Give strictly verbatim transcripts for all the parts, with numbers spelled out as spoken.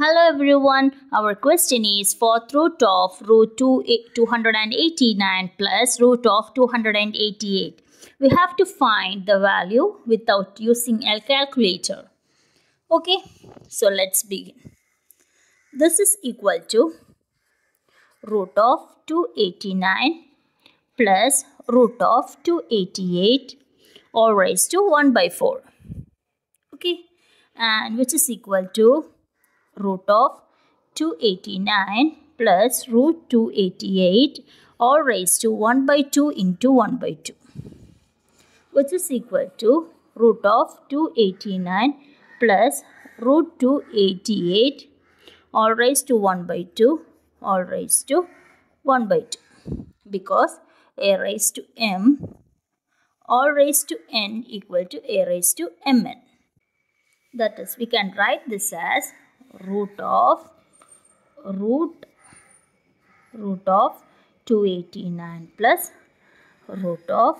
Hello everyone, our question is for root of root two hundred eighty-nine plus root of two hundred eighty-eight. We have to find the value without using a calculator. Okay, so let's begin. This is equal to root of two hundred eighty-nine plus root of two hundred eighty-eight all raised to one by four. Okay, and which is equal to root of two hundred eighty-nine plus root two hundred eighty-eight all raised to one by two into one by two, which is equal to root of two hundred eighty-nine plus root two hundred eighty-eight all raised to one by two all raised to one by two, because a raised to m all raised to n equal to a raised to mn. That is, we can write this as root of root root of two hundred eighty-nine plus root of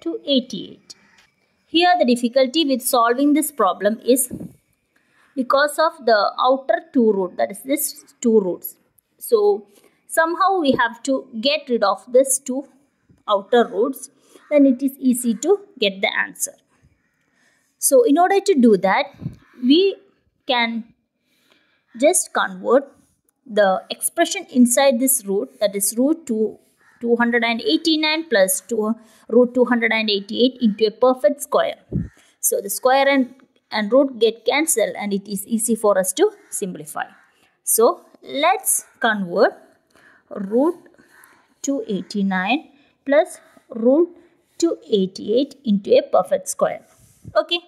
two hundred eighty-eight. Here the difficulty with solving this problem is because of the outer two root, that is this two roots. So somehow we have to get rid of this two outer roots, then it is easy to get the answer. So in order to do that, we can just convert the expression inside this root, that is root two hundred eighty-nine plus two, root two hundred eighty-eight, into a perfect square. So the square and, and root get cancelled, and it is easy for us to simplify. So let's convert root two hundred eighty-nine plus root two hundred eighty-eight into a perfect square. Okay.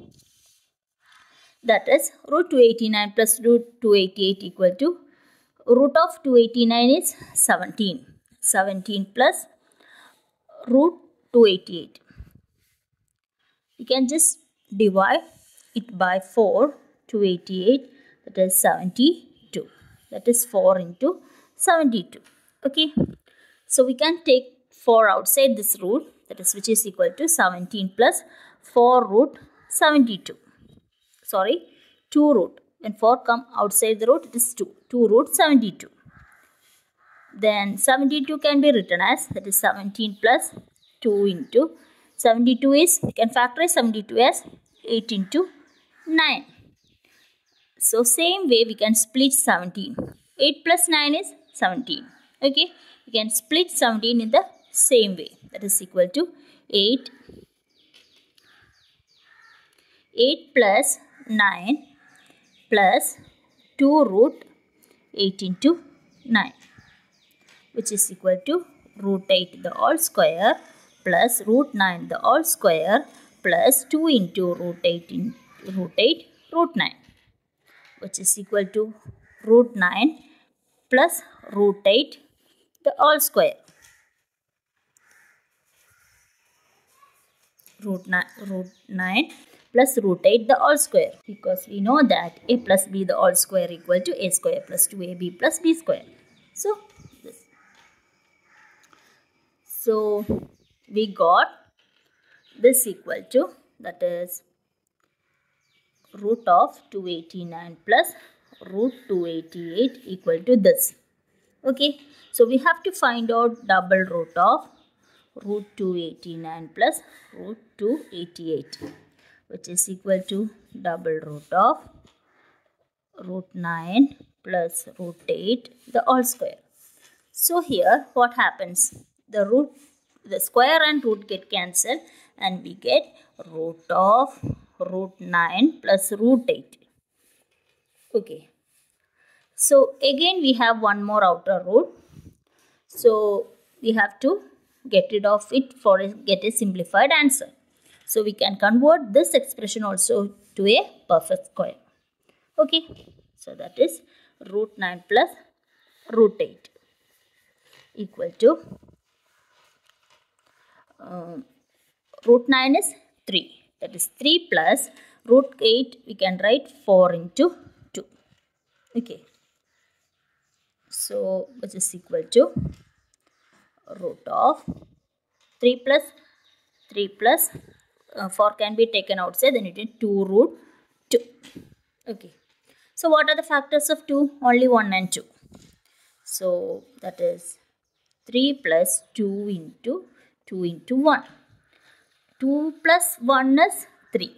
That is, root two hundred eighty-nine plus root two hundred eighty-eight equal to, root of two hundred eighty-nine is seventeen. seventeen plus root two hundred eighty-eight. We can just divide it by four, two hundred eighty-eight, that is seventy-two. That is four into seventy-two. Okay. So we can take four outside this root, that is, which is equal to seventeen plus four root seventy-two. Sorry, two root. When four come outside the root, it is two. two root seventy-two. Then seventy-two can be written as, that is seventeen plus two into seventy-two is, we can factorize seventy-two as eight into nine. So same way we can split seventeen. eight plus nine is seventeen. Okay, we can split seventeen in the same way. That is equal to eight. eight plus nine plus two root eight into nine, which is equal to root eight the whole square plus root nine the whole square plus two into root eight in root eight root nine, which is equal to root nine plus root eight the whole square. Root nine, root nine plus root eight the all square, because we know that a plus b the all square equal to a square plus two a b plus b square. So this. So we got this equal to, that is root of two hundred eighty-nine plus root two hundred eighty-eight equal to this. Okay, so we have to find out double root of root two hundred eighty-nine plus root two hundred eighty-eight, which is equal to double root of root nine plus root eight the all square. So here what happens? The root, the square and root get cancelled, and we get root of root nine plus root eight. Okay. So again we have one more outer root. So we have to get rid of it for a, get a simplified answer. So we can convert this expression also to a perfect square. Okay. So that is root nine plus root eight equal to, uh, root nine is three. That is three plus root eight, we can write four into two. Okay. So which is equal to root of three plus three plus uh, four can be taken outside, then it is two root two. Okay, So what are the factors of two? Only one and two. So that is three plus two into two into one. two plus one is three.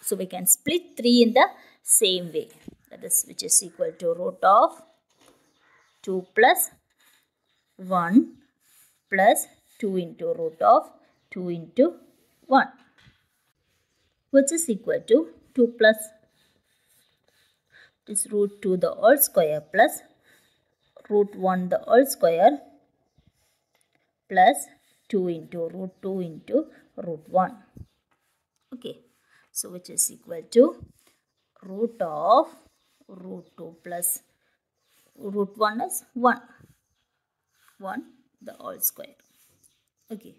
So we can split three in the same way. That is, which is equal to root of two plus one plus two into root of two into one. Which is equal to two plus this root two the whole square plus root one the whole square plus two into root two into root one. Okay. So which is equal to root of root two plus root one is one. one the whole square. Okay.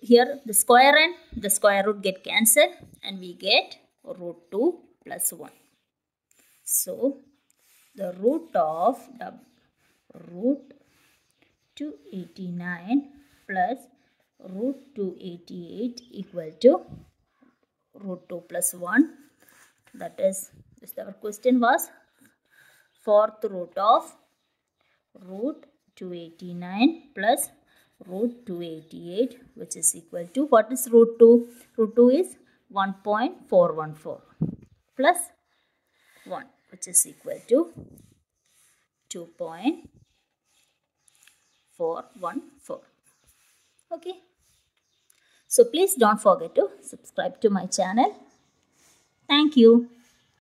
Here the square and the square root get cancelled and we get root two plus one. So the root of the root two eighty-nine plus root two eighty-eight equal to root two plus one. That is, our question was fourth root of root two eighty-nine plus root two eighty-eight, which is equal to, what is root two? root two is one point four one four plus one, which is equal to two point four one four. Okay. So please don't forget to subscribe to my channel. Thank you.